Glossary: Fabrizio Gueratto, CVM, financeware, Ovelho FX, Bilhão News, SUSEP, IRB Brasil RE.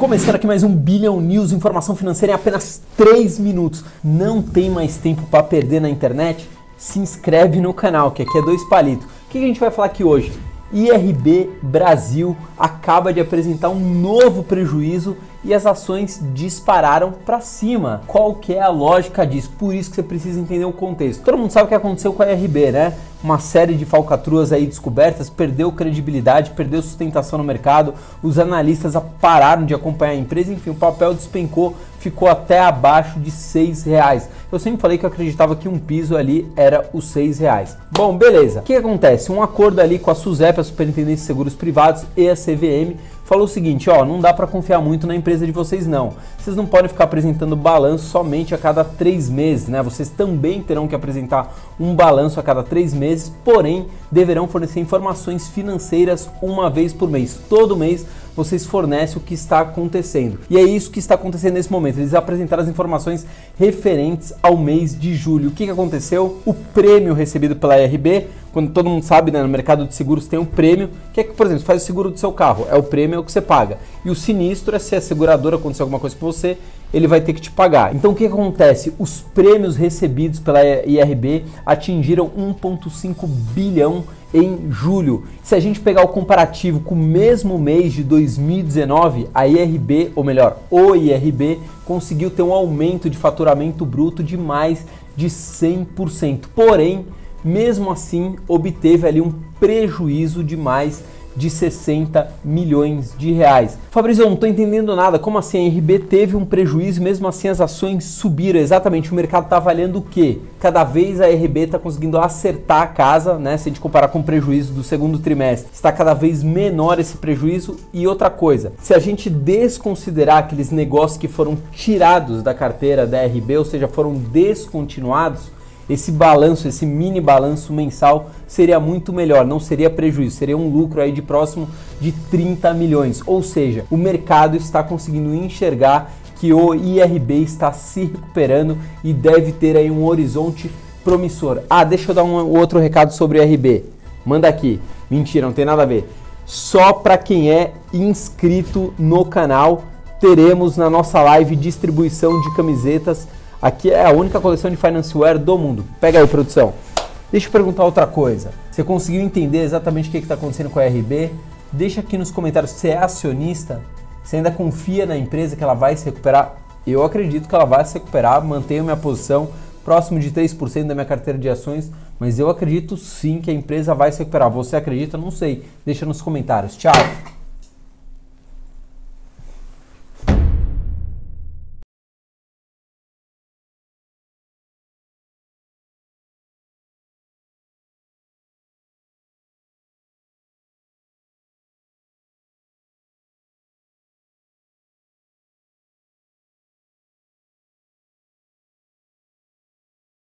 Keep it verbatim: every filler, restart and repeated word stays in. Começando aqui mais um Bilhão News, informação financeira em apenas três minutos. Não tem mais tempo para perder na internet? Se inscreve no canal, que aqui é dois palitos. O que a gente vai falar aqui hoje? I R B Brasil acaba de apresentar um novo prejuízo e as ações dispararam para cima. Qual que é a lógica disso? Por isso que você precisa entender o contexto. Todo mundo sabe o que aconteceu com a I R B, né? Uma série de falcatruas aí descobertas, perdeu credibilidade, perdeu sustentação no mercado, os analistas pararam de acompanhar a empresa, enfim, o papel despencou, ficou até abaixo de seis reais. Eu sempre falei que eu acreditava que um piso ali era os seis reais. Bom, beleza. O que acontece? Um acordo ali com a SUSEP, a Superintendência de Seguros Privados, e a C V M, falou o seguinte, ó, não dá para confiar muito na empresa de vocês não. Vocês não podem ficar apresentando balanço somente a cada três meses, né? Vocês também terão que apresentar um balanço a cada três meses, porém deverão fornecer informações financeiras uma vez por mês. Todo mês vocês fornecem o que está acontecendo. E é isso que está acontecendo nesse momento. Eles apresentaram as informações referentes ao mês de julho. O que que aconteceu? O prêmio recebido pela I R B, quando todo mundo sabe, né, no mercado de seguros tem um prêmio, que é que, por exemplo, faz o seguro do seu carro, é o prêmio, é o que você paga. E o sinistro é se a seguradora acontecer alguma coisa com você, ele vai ter que te pagar. Então o que acontece? Os prêmios recebidos pela I R B atingiram um ponto cinco bilhão em julho. Se a gente pegar o comparativo com o mesmo mês de dois mil e dezenove, a I R B, ou melhor, o I R B, conseguiu ter um aumento de faturamento bruto de mais de cem por cento. Porém, mesmo assim, obteve ali um prejuízo de mais de sessenta milhões de reais. Fabrício, eu não estou entendendo nada. Como assim a I R B teve um prejuízo, mesmo assim as ações subiram? Exatamente, o mercado está avaliando o quê? Cada vez a I R B está conseguindo acertar a casa, né? Se a gente comparar com o prejuízo do segundo trimestre, está cada vez menor esse prejuízo. E outra coisa, se a gente desconsiderar aqueles negócios que foram tirados da carteira da I R B, ou seja, foram descontinuados, esse balanço, esse mini balanço mensal seria muito melhor, não seria prejuízo, seria um lucro aí de próximo de trinta milhões. Ou seja, o mercado está conseguindo enxergar que o I R B está se recuperando e deve ter aí um horizonte promissor. Ah, deixa eu dar um outro recado sobre o I R B. Manda aqui. Mentira, não tem nada a ver. Só para quem é inscrito no canal, teremos na nossa live distribuição de camisetas. Aqui é a única coleção de financeware do mundo. Pega aí, produção. Deixa eu perguntar outra coisa. Você conseguiu entender exatamente o que está acontecendo com a I R B? Deixa aqui nos comentários se você é acionista, se ainda confia na empresa que ela vai se recuperar. Eu acredito que ela vai se recuperar, mantenho minha posição próximo de três por cento da minha carteira de ações, mas eu acredito sim que a empresa vai se recuperar. Você acredita? Não sei. Deixa nos comentários. Tchau!